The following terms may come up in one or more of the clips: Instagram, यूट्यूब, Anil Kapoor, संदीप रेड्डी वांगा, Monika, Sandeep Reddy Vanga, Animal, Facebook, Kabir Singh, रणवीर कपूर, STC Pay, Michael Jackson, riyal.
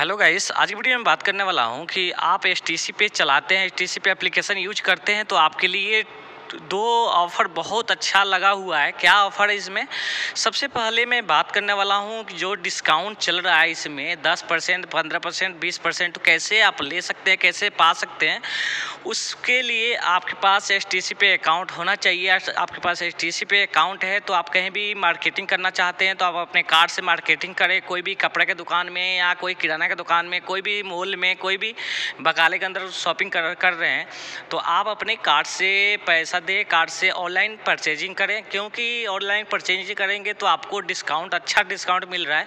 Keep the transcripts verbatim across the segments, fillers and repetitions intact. Hello guys, आज की video में बात करने वाला हूं कि आप एसटीसी पे चलाते हैं, एसटीसी पे एप्लीकेशन यूज करते हैं तो आपके लिए दो ऑफ़र बहुत अच्छा लगा हुआ है। क्या ऑफ़र है इसमें? सबसे पहले मैं बात करने वाला हूँ कि जो डिस्काउंट चल रहा है इसमें दस परसेंट, पंद्रह परसेंट, बीस परसेंट कैसे आप ले सकते हैं, कैसे पा सकते हैं। उसके लिए आपके पास एसटीसी पे अकाउंट होना चाहिए। आपके पास एसटीसी पे अकाउंट है तो आप कहीं भी मार्केटिंग करना चाहते हैं तो आप अपने कार्ड से मार्केटिंग करें। कोई भी कपड़े के दुकान में या कोई किराना के दुकान में, कोई भी मॉल में, कोई भी बकाले के अंदर शॉपिंग कर, कर रहे हैं तो आप अपने कार्ड से पैसा दे, कार्ड से ऑनलाइन परचेजिंग करें, क्योंकि ऑनलाइन परचेजिंग करेंगे तो आपको डिस्काउंट, अच्छा डिस्काउंट मिल रहा है।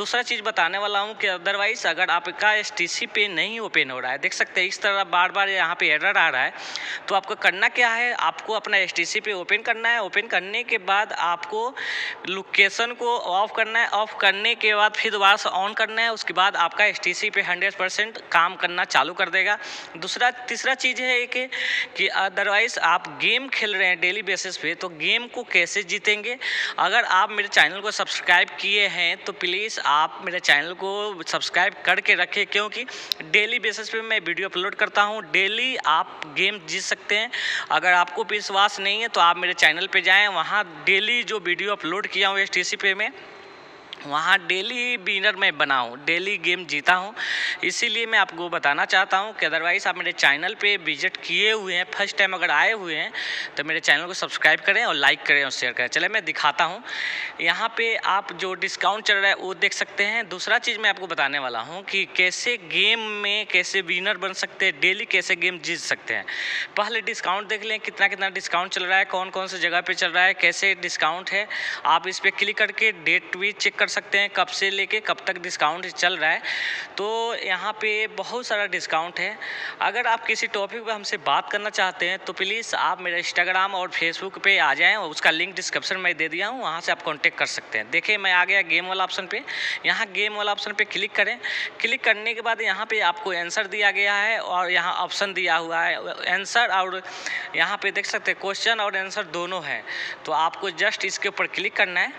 दूसरा चीज़ बताने वाला हूं कि अदरवाइज अगर आपका एसटीसी पे नहीं ओपन हो रहा है, देख सकते हैं इस तरह बार बार यहां पे एरर आ रहा है, तो आपको करना क्या है, आपको अपना एसटीसी पे ओपन करना है। ओपन करने के बाद आपको लोकेशन को ऑफ करना है, ऑफ करने के बाद फिर दोबारा से ऑन करना है, उसके बाद आपका एसटीसी पे हंड्रेड परसेंट काम करना चालू कर देगा। दूसरा तीसरा चीज़ है कि अदरवाइज आप गेम खेल रहे हैं डेली बेसिस पे, तो गेम को कैसे जीतेंगे। अगर आप मेरे चैनल को सब्सक्राइब किए हैं तो प्लीज़ आप मेरे चैनल को सब्सक्राइब करके रखें, क्योंकि डेली बेसिस पे मैं वीडियो अपलोड करता हूं, डेली आप गेम जीत सकते हैं। अगर आपको विश्वास नहीं है तो आप मेरे चैनल पे जाएं, वहां डेली जो वीडियो अपलोड किया हूं एसटीसी पे में, वहाँ डेली विनर मैं बना हूँ, डेली गेम जीता हूँ। इसीलिए मैं आपको बताना चाहता हूँ कि अदरवाइज़ आप मेरे चैनल पे विजिट किए हुए हैं, फर्स्ट टाइम अगर आए हुए हैं तो मेरे चैनल को सब्सक्राइब करें और लाइक करें और शेयर करें। चले मैं दिखाता हूँ, यहाँ पे आप जो डिस्काउंट चल रहा है वो देख सकते हैं। दूसरा चीज़ मैं आपको बताने वाला हूँ कि कैसे गेम में कैसे विनर बन सकते हैं, डेली कैसे गेम जीत सकते हैं। पहले डिस्काउंट देख लें, कितना कितना डिस्काउंट चल रहा है, कौन कौन सी जगह पर चल रहा है, कैसे डिस्काउंट है। आप इस पर क्लिक करके डेट भी चेक कर सकते हैं, कब से लेके कब तक डिस्काउंट चल रहा है। तो यहाँ पे बहुत सारा डिस्काउंट है। अगर आप किसी टॉपिक पर हमसे बात करना चाहते हैं तो प्लीज़ आप मेरे इंस्टाग्राम और फेसबुक पे आ जाएं, उसका लिंक डिस्क्रिप्शन में दे दिया हूँ, वहाँ से आप कांटेक्ट कर सकते हैं। देखिए मैं आ गया गेम वाला ऑप्शन पे, यहाँ गेम वाला ऑप्शन पे क्लिक करें। क्लिक करने के बाद यहाँ पर आपको आंसर दिया गया है और यहाँ ऑप्शन दिया हुआ है आंसर, और यहाँ पर देख सकते हैं क्वेश्चन और आंसर दोनों है। तो आपको जस्ट इसके ऊपर क्लिक करना है,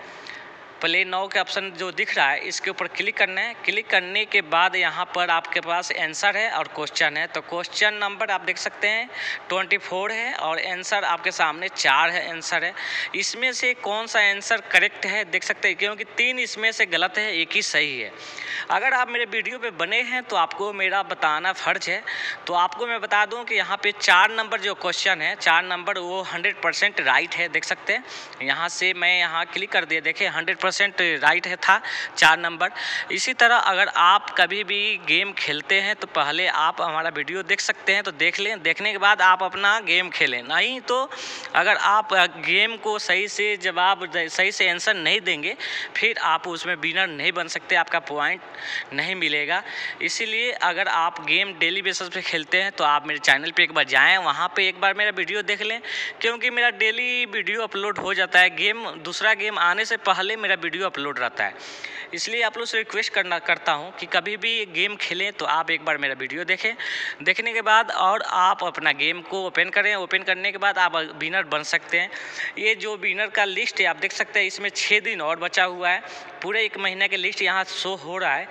प्ले नाउ के ऑप्शन जो दिख रहा है इसके ऊपर क्लिक करना है। क्लिक करने के बाद यहाँ पर आपके पास आंसर है और क्वेश्चन है। तो क्वेश्चन नंबर आप देख सकते हैं चौबीस है और आंसर आपके सामने चार है आंसर है। इसमें से कौन सा आंसर करेक्ट है देख सकते हैं, क्योंकि तीन इसमें से गलत है, एक ही सही है। अगर आप मेरे वीडियो पे बने हैं तो आपको मेरा बताना फ़र्ज है। तो आपको मैं बता दूँ कि यहाँ पर चार नंबर जो क्वेश्चन है, चार नंबर वो हंड्रेड परसेंट राइट है, देख सकते हैं। यहाँ से मैं यहाँ क्लिक कर दिया, देखिए हंड्रेड परसेंट राइट है था चार नंबर। इसी तरह अगर आप कभी भी गेम खेलते हैं तो पहले आप हमारा वीडियो देख सकते हैं, तो देख लें, देखने के बाद आप अपना गेम खेलें। नहीं तो अगर आप गेम को सही से जवाब, सही से आंसर नहीं देंगे फिर आप उसमें विनर नहीं बन सकते, आपका पॉइंट नहीं मिलेगा। इसीलिए अगर आप गेम डेली बेसिस पे खेलते हैं तो आप मेरे चैनल पर एक बार जाएँ, वहाँ पर एक बार मेरा वीडियो देख लें, क्योंकि मेरा डेली वीडियो अपलोड हो जाता है। गेम, दूसरा गेम आने से पहले मेरा वीडियो अपलोड रहता है। इसलिए आप लोग से रिक्वेस्ट करना करता हूं कि कभी भी गेम खेलें तो आप एक बार मेरा वीडियो देखें, देखने के बाद और आप अपना गेम को ओपन करें। ओपन करने के बाद आप विनर बन सकते हैं। ये जो विनर का लिस्ट है आप देख सकते हैं, इसमें छः दिन और बचा हुआ है, पूरे एक महीने के लिस्ट यहाँ शो हो रहा है,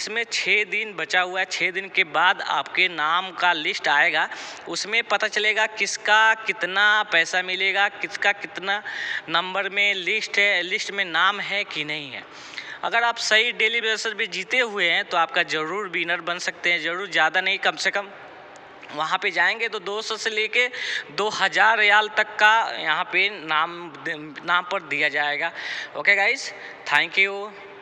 इसमें छः दिन बचा हुआ है। छः दिन के बाद आपके नाम का लिस्ट आएगा, उसमें पता चलेगा किसका कितना पैसा मिलेगा, किसका कितना नंबर में लिस्ट है, लिस्ट में नाम है कि नहीं है। अगर आप सही डेली बेसिस पे जीते हुए हैं तो आपका ज़रूर विनर बन सकते हैं, ज़रूर, ज़्यादा नहीं, कम से कम वहाँ पे जाएंगे तो दो सौ से लेके दो हज़ार रियाल तक का यहाँ पे नाम नाम पर दिया जाएगा। Okay guys, thank you.